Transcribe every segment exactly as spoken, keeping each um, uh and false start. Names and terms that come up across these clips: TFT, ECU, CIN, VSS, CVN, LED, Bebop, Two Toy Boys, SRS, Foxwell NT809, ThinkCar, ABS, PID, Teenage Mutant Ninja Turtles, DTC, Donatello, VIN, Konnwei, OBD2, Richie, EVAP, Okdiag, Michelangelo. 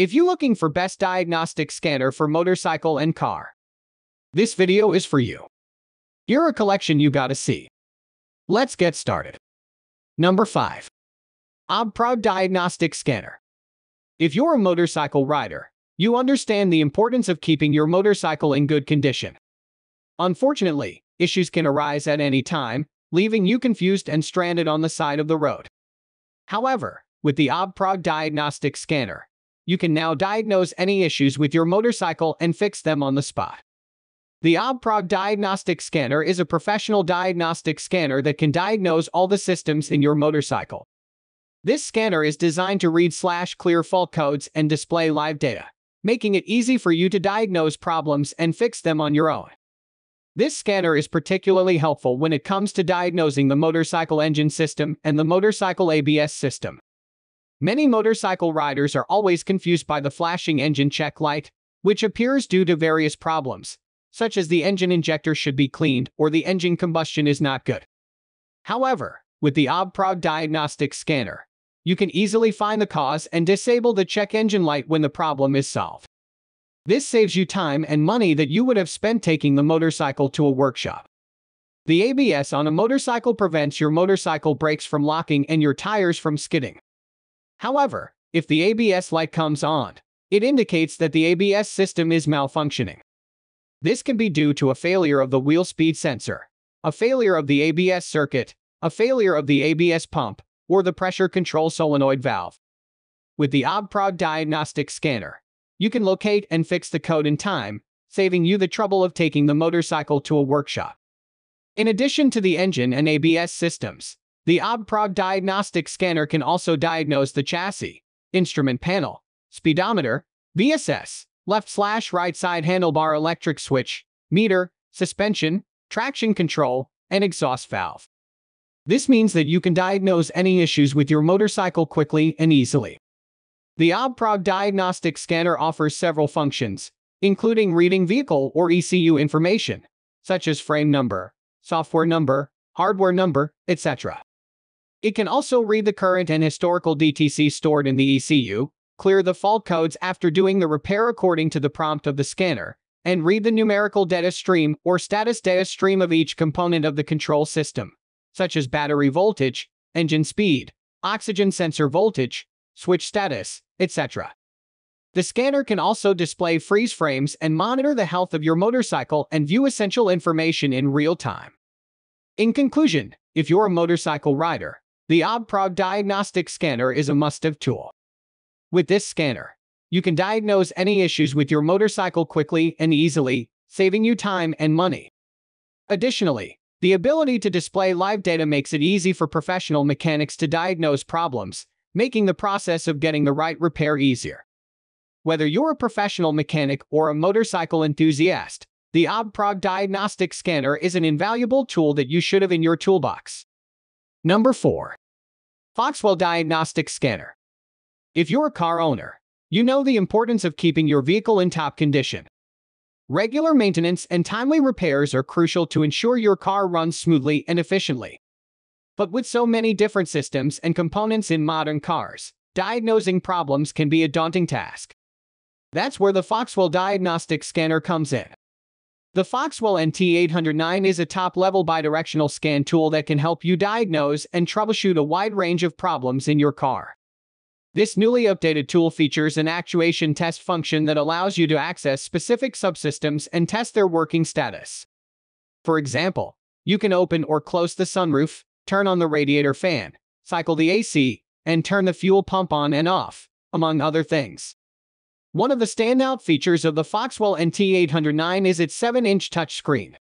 If you're looking for best diagnostic scanner for motorcycle and car, this video is for you. You're a collection you gotta see. Let's get started. Number five. O B D two Diagnostic Scanner. If you're a motorcycle rider, you understand the importance of keeping your motorcycle in good condition. Unfortunately, issues can arise at any time, leaving you confused and stranded on the side of the road. However, with the O B D two Diagnostic Scanner, you can now diagnose any issues with your motorcycle and fix them on the spot. The O B D two Diagnostic Scanner is a professional diagnostic scanner that can diagnose all the systems in your motorcycle. This scanner is designed to read slash clear fault codes and display live data, making it easy for you to diagnose problems and fix them on your own. This scanner is particularly helpful when it comes to diagnosing the motorcycle engine system and the motorcycle A B S system. Many motorcycle riders are always confused by the flashing engine check light, which appears due to various problems, such as the engine injector should be cleaned or the engine combustion is not good. However, with the O B D two Diagnostic Scanner, you can easily find the cause and disable the check engine light when the problem is solved. This saves you time and money that you would have spent taking the motorcycle to a workshop. The A B S on a motorcycle prevents your motorcycle brakes from locking and your tires from skidding. However, if the A B S light comes on, it indicates that the A B S system is malfunctioning. This can be due to a failure of the wheel speed sensor, a failure of the A B S circuit, a failure of the A B S pump, or the pressure control solenoid valve. With the O B D two Diagnostic Scanner, you can locate and fix the code in time, saving you the trouble of taking the motorcycle to a workshop. In addition to the engine and A B S systems, the O B D two Diagnostic Scanner can also diagnose the chassis, instrument panel, speedometer, V S S, left-slash-right side handlebar electric switch, meter, suspension, traction control, and exhaust valve. This means that you can diagnose any issues with your motorcycle quickly and easily. The O B D two Diagnostic Scanner offers several functions, including reading vehicle or E C U information, such as frame number, software number, hardware number, et cetera. It can also read the current and historical D T C stored in the E C U, clear the fault codes after doing the repair according to the prompt of the scanner, and read the numerical data stream or status data stream of each component of the control system, such as battery voltage, engine speed, oxygen sensor voltage, switch status, et cetera. The scanner can also display freeze frames and monitor the health of your motorcycle and view essential information in real time. In conclusion, if you're a motorcycle rider, the O B D two Diagnostic Scanner is a must-have tool. With this scanner, you can diagnose any issues with your motorcycle quickly and easily, saving you time and money. Additionally, the ability to display live data makes it easy for professional mechanics to diagnose problems, making the process of getting the right repair easier. Whether you're a professional mechanic or a motorcycle enthusiast, the O B D two Diagnostic Scanner is an invaluable tool that you should have in your toolbox. Number four. Foxwell Diagnostic Scanner. If you're a car owner, you know the importance of keeping your vehicle in top condition. Regular maintenance and timely repairs are crucial to ensure your car runs smoothly and efficiently. But with so many different systems and components in modern cars, diagnosing problems can be a daunting task. That's where the Foxwell Diagnostic Scanner comes in. The Foxwell N T eight oh nine is a top-level bidirectional scan tool that can help you diagnose and troubleshoot a wide range of problems in your car. This newly updated tool features an actuation test function that allows you to access specific subsystems and test their working status. For example, you can open or close the sunroof, turn on the radiator fan, cycle the A C, and turn the fuel pump on and off, among other things. One of the standout features of the Foxwell N T eight oh nine is its seven inch touchscreen.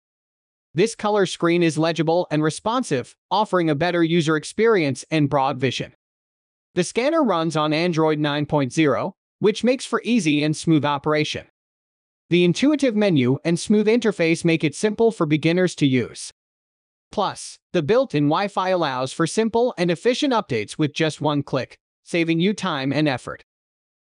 This color screen is legible and responsive, offering a better user experience and broad vision. The scanner runs on Android nine point oh, which makes for easy and smooth operation. The intuitive menu and smooth interface make it simple for beginners to use. Plus, the built-in Wi-Fi allows for simple and efficient updates with just one click, saving you time and effort.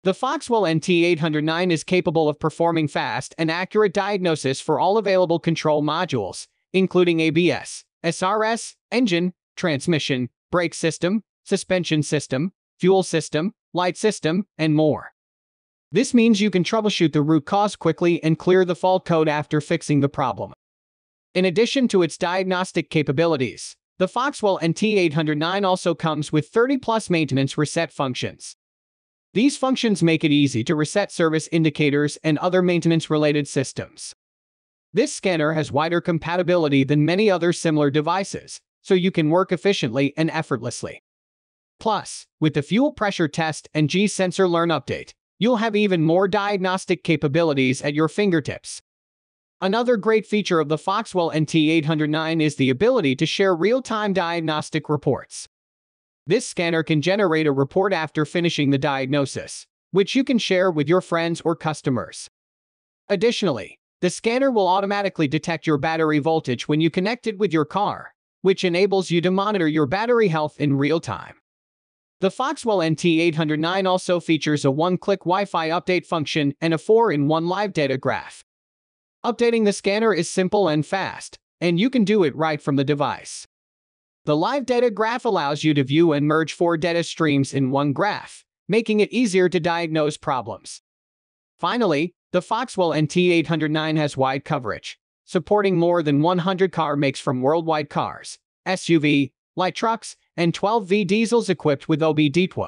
The Foxwell N T eight oh nine is capable of performing fast and accurate diagnosis for all available control modules, including A B S, S R S, engine, transmission, brake system, suspension system, fuel system, light system, and more. This means you can troubleshoot the root cause quickly and clear the fault code after fixing the problem. In addition to its diagnostic capabilities, the Foxwell N T eight oh nine also comes with thirty plus maintenance reset functions. These functions make it easy to reset service indicators and other maintenance-related systems. This scanner has wider compatibility than many other similar devices, so you can work efficiently and effortlessly. Plus, with the fuel pressure test and G-sensor learn update, you'll have even more diagnostic capabilities at your fingertips. Another great feature of the Foxwell N T eight oh nine is the ability to share real-time diagnostic reports. This scanner can generate a report after finishing the diagnosis, which you can share with your friends or customers. Additionally, the scanner will automatically detect your battery voltage when you connect it with your car, which enables you to monitor your battery health in real time. The Foxwell N T eight oh nine also features a one-click Wi-Fi update function and a four in one live data graph. Updating the scanner is simple and fast, and you can do it right from the device. The live data graph allows you to view and merge four data streams in one graph, making it easier to diagnose problems. Finally, the Foxwell N T eight oh nine has wide coverage, supporting more than one hundred car makes from worldwide cars, S U V, light trucks, and twelve volt diesels equipped with O B D two.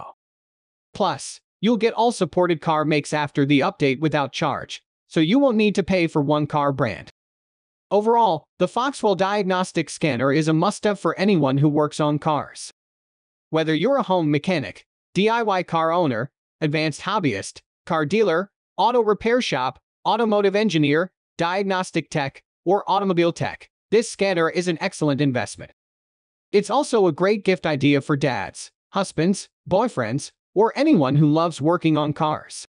Plus, you'll get all supported car makes after the update without charge, so you won't need to pay for one car brand. Overall, the Foxwell Diagnostic Scanner is a must-have for anyone who works on cars. Whether you're a home mechanic, D I Y car owner, advanced hobbyist, car dealer, auto repair shop, automotive engineer, diagnostic tech, or automobile tech, this scanner is an excellent investment. It's also a great gift idea for dads, husbands, boyfriends, or anyone who loves working on cars.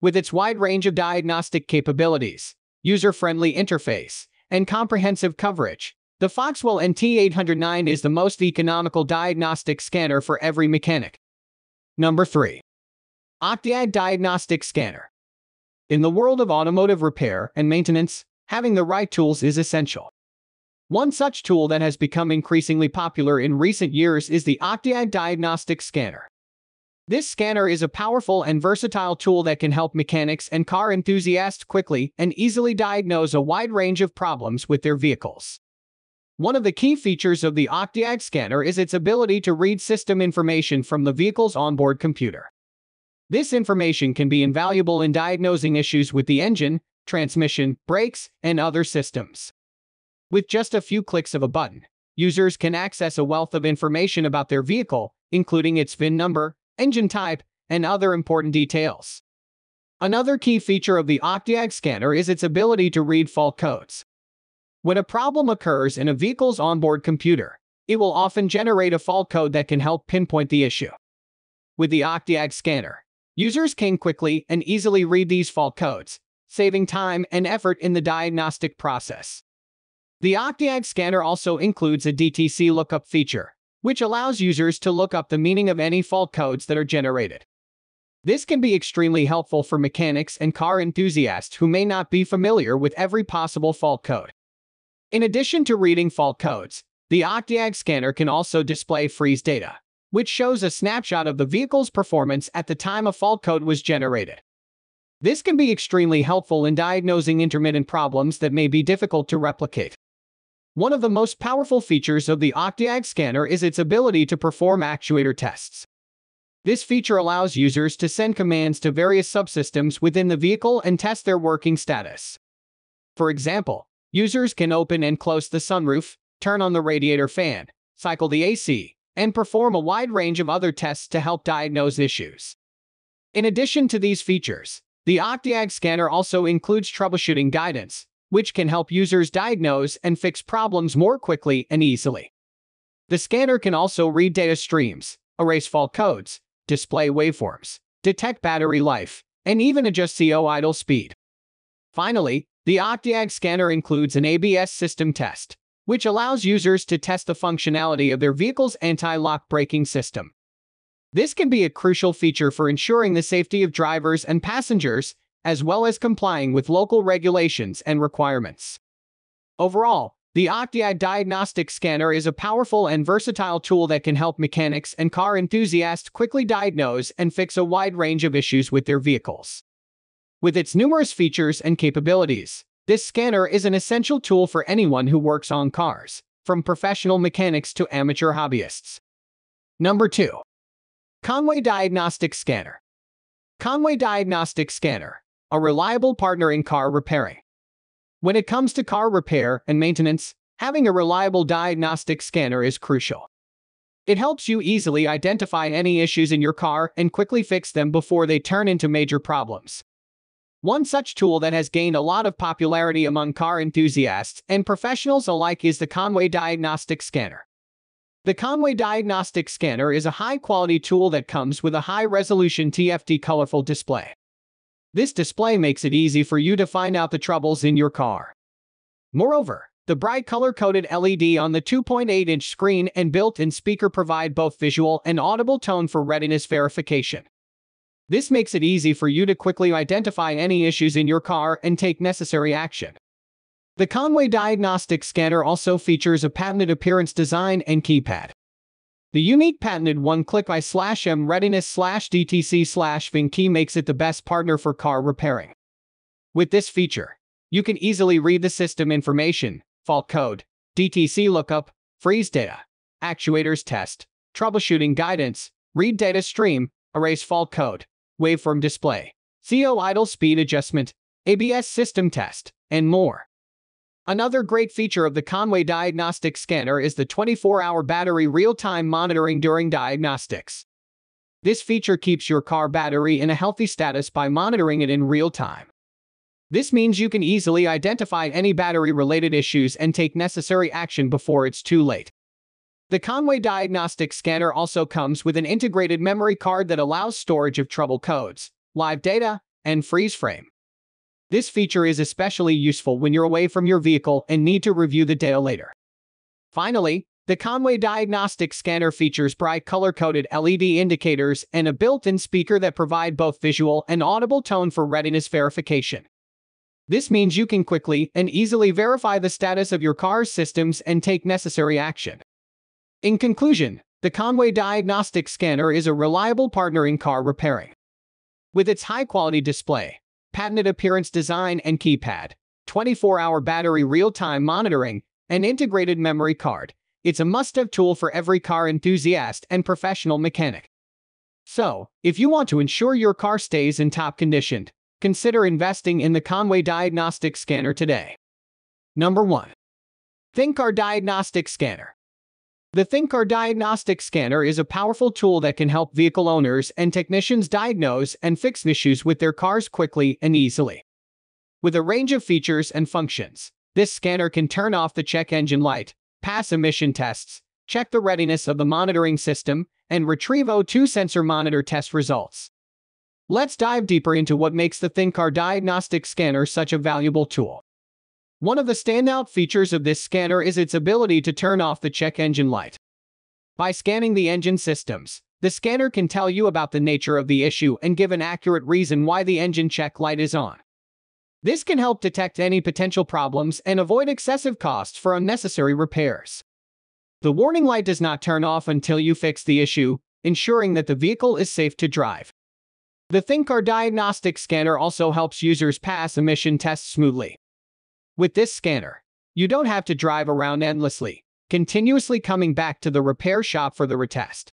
With its wide range of diagnostic capabilities, user-friendly interface, and comprehensive coverage, the Foxwell N T eight oh nine is the most economical diagnostic scanner for every mechanic. Number three. Okdiag Diagnostic Scanner. In the world of automotive repair and maintenance, having the right tools is essential. One such tool that has become increasingly popular in recent years is the Okdiag Diagnostic Scanner. This scanner is a powerful and versatile tool that can help mechanics and car enthusiasts quickly and easily diagnose a wide range of problems with their vehicles. One of the key features of the Okdiag scanner is its ability to read system information from the vehicle's onboard computer. This information can be invaluable in diagnosing issues with the engine, transmission, brakes, and other systems. With just a few clicks of a button, users can access a wealth of information about their vehicle, including its V I N number, engine type, and other important details. Another key feature of the Okdiag scanner is its ability to read fault codes. When a problem occurs in a vehicle's onboard computer, it will often generate a fault code that can help pinpoint the issue. With the Okdiag scanner, users can quickly and easily read these fault codes, saving time and effort in the diagnostic process. The Okdiag scanner also includes a D T C lookup feature, which allows users to look up the meaning of any fault codes that are generated. This can be extremely helpful for mechanics and car enthusiasts who may not be familiar with every possible fault code. In addition to reading fault codes, the Okdiag scanner can also display freeze data, which shows a snapshot of the vehicle's performance at the time a fault code was generated. This can be extremely helpful in diagnosing intermittent problems that may be difficult to replicate. One of the most powerful features of the Okdiag scanner is its ability to perform actuator tests. This feature allows users to send commands to various subsystems within the vehicle and test their working status. For example, users can open and close the sunroof, turn on the radiator fan, cycle the A C, and perform a wide range of other tests to help diagnose issues. In addition to these features, the Okdiag scanner also includes troubleshooting guidance, which can help users diagnose and fix problems more quickly and easily. The scanner can also read data streams, erase fault codes, display waveforms, detect battery life, and even adjust C O idle speed. Finally, the Okdiag scanner includes an A B S system test, which allows users to test the functionality of their vehicle's anti-lock braking system. This can be a crucial feature for ensuring the safety of drivers and passengers, as well as complying with local regulations and requirements. Overall, the Okdiag Diagnostic Scanner is a powerful and versatile tool that can help mechanics and car enthusiasts quickly diagnose and fix a wide range of issues with their vehicles. with its numerous features and capabilities. This scanner is an essential tool for anyone who works on cars, from professional mechanics to amateur hobbyists. Number two. Konnwei Diagnostic Scanner. Konnwei Diagnostic Scanner, a reliable partner in car repairing. When it comes to car repair and maintenance, having a reliable diagnostic scanner is crucial. It helps you easily identify any issues in your car and quickly fix them before they turn into major problems. One such tool that has gained a lot of popularity among car enthusiasts and professionals alike is the Konnwei Diagnostic Scanner. The Konnwei Diagnostic Scanner is a high-quality tool that comes with a high-resolution T F T colorful display. This display makes it easy for you to find out the troubles in your car. Moreover, the bright color-coded L E D on the two point eight inch screen and built-in speaker provide both visual and audible tone for readiness verification. This makes it easy for you to quickly identify any issues in your car and take necessary action. The Konnwei Diagnostic Scanner also features a patented appearance design and keypad. The unique patented one-click I M readiness D T C Ving key makes it the best partner for car repairing. With this feature, you can easily read the system information, fault code, D T C lookup, freeze data, actuators test, troubleshooting guidance, read data stream, erase fault code, waveform display, C O idle speed adjustment, A B S system test, and more. Another great feature of the Konnwei Diagnostic Scanner is the twenty-four hour battery real-time monitoring during diagnostics. This feature keeps your car battery in a healthy status by monitoring it in real time. This means you can easily identify any battery-related issues and take necessary action before it's too late. The Konnwei Diagnostic Scanner also comes with an integrated memory card that allows storage of trouble codes, live data, and freeze frame. This feature is especially useful when you're away from your vehicle and need to review the data later. Finally, the Konnwei Diagnostic Scanner features bright color-coded L E D indicators and a built-in speaker that provide both visual and audible tone for readiness verification. This means you can quickly and easily verify the status of your car's systems and take necessary action. In conclusion, the Konnwei Diagnostic Scanner is a reliable partner in car repairing. With its high-quality display, patented appearance design and keypad, twenty-four hour battery real-time monitoring, and integrated memory card, it's a must-have tool for every car enthusiast and professional mechanic. So, if you want to ensure your car stays in top condition, consider investing in the Konnwei Diagnostic Scanner today. Number one. ThinkCar Diagnostic Scanner. The ThinkCar Diagnostic Scanner is a powerful tool that can help vehicle owners and technicians diagnose and fix issues with their cars quickly and easily. With a range of features and functions, this scanner can turn off the check engine light, pass emission tests, check the readiness of the monitoring system, and retrieve O two sensor monitor test results. Let's dive deeper into what makes the ThinkCar Diagnostic Scanner such a valuable tool. One of the standout features of this scanner is its ability to turn off the check engine light. By scanning the engine systems, the scanner can tell you about the nature of the issue and give an accurate reason why the engine check light is on. This can help detect any potential problems and avoid excessive costs for unnecessary repairs. The warning light does not turn off until you fix the issue, ensuring that the vehicle is safe to drive. The ThinkCar Diagnostic Scanner also helps users pass emission tests smoothly. With this scanner, you don't have to drive around endlessly, continuously coming back to the repair shop for the retest.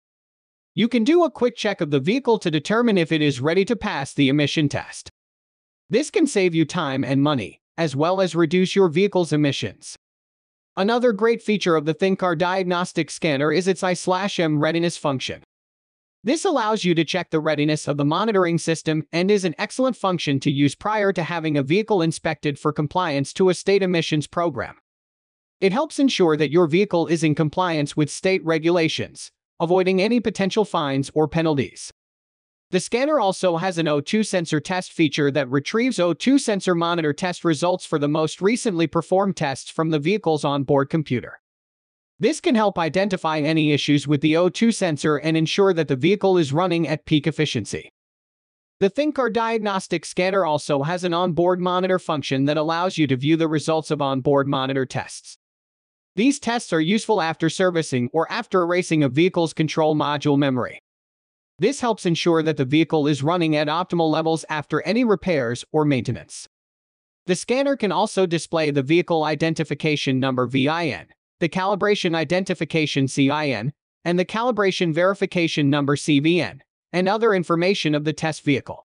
You can do a quick check of the vehicle to determine if it is ready to pass the emission test. This can save you time and money, as well as reduce your vehicle's emissions. Another great feature of the ThinkCar Diagnostic Scanner is its I M readiness function. This allows you to check the readiness of the monitoring system and is an excellent function to use prior to having a vehicle inspected for compliance to a state emissions program. It helps ensure that your vehicle is in compliance with state regulations, avoiding any potential fines or penalties. The scanner also has an O two sensor test feature that retrieves O two sensor monitor test results for the most recently performed tests from the vehicle's onboard computer. This can help identify any issues with the O two sensor and ensure that the vehicle is running at peak efficiency. The ThinkCar Diagnostic Scanner also has an onboard monitor function that allows you to view the results of onboard monitor tests. These tests are useful after servicing or after erasing a vehicle's control module memory. This helps ensure that the vehicle is running at optimal levels after any repairs or maintenance. The scanner can also display the vehicle identification number V I N, the calibration identification C I N, and the calibration verification number C V N, and other information of the test vehicle.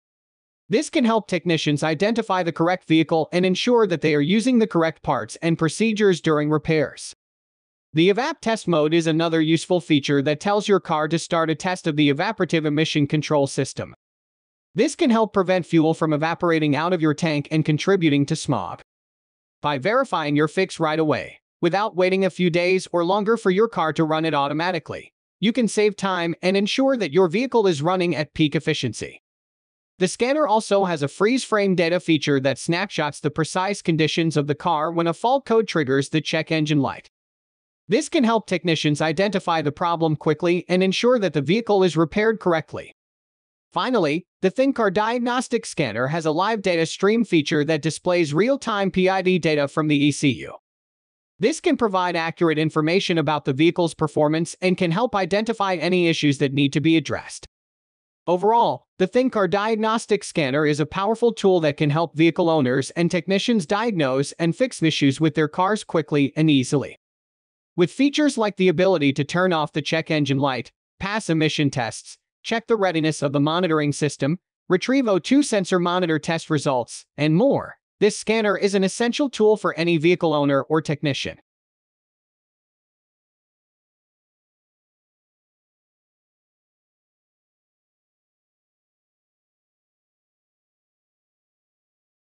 This can help technicians identify the correct vehicle and ensure that they are using the correct parts and procedures during repairs. The evap test mode is another useful feature that tells your car to start a test of the evaporative emission control system. This can help prevent fuel from evaporating out of your tank and contributing to smog. By verifying your fix right away, without waiting a few days or longer for your car to run it automatically, you can save time and ensure that your vehicle is running at peak efficiency. The scanner also has a freeze frame data feature that snapshots the precise conditions of the car when a fault code triggers the check engine light. This can help technicians identify the problem quickly and ensure that the vehicle is repaired correctly. Finally, the ThinkCar diagnostic scanner has a live data stream feature that displays real-time P I D data from the E C U. This can provide accurate information about the vehicle's performance and can help identify any issues that need to be addressed. Overall, the ThinkCar Diagnostic Scanner is a powerful tool that can help vehicle owners and technicians diagnose and fix issues with their cars quickly and easily. With features like the ability to turn off the check engine light, pass emission tests, check the readiness of the monitoring system, retrieve O two sensor monitor test results, and more, this scanner is an essential tool for any vehicle owner or technician.